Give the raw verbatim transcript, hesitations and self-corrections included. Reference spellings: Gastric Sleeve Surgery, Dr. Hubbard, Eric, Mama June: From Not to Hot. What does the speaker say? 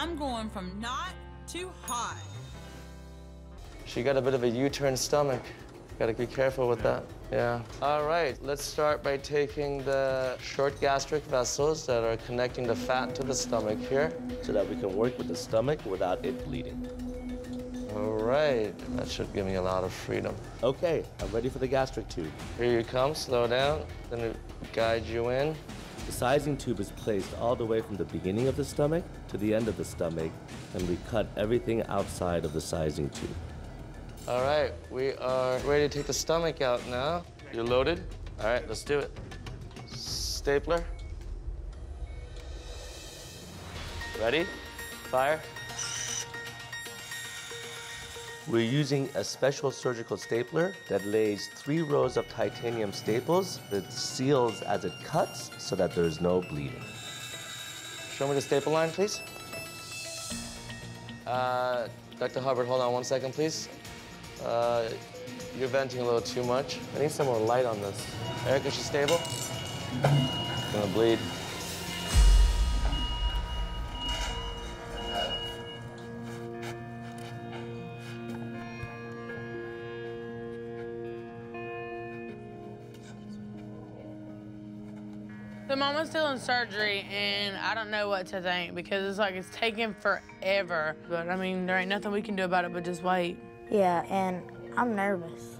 I'm going from not to hot. She got a bit of a U-turn stomach. Gotta be careful with that. Yeah. All right, let's start by taking the short gastric vessels that are connecting the fat to the stomach here. So that we can work with the stomach without it bleeding. All right, that should give me a lot of freedom. Okay, I'm ready for the gastric tube. Here you come, slow down, then guide you in. The sizing tube is placed all the way from the beginning of the stomach to the end of the stomach, and we cut everything outside of the sizing tube. All right, we are ready to take the stomach out now. You're loaded? All right, let's do it. Stapler. Ready? Fire. We're using a special surgical stapler that lays three rows of titanium staples that seals as it cuts so that there's no bleeding. Show me the staple line, please. Uh, Doctor Hubbard, hold on one second, please. Uh, you're venting a little too much. I need some more light on this. Eric, is she stable? It's gonna bleed. So Mama's still in surgery, and I don't know what to think because it's like it's taking forever. But I mean, there ain't nothing we can do about it but just wait. Yeah, and I'm nervous.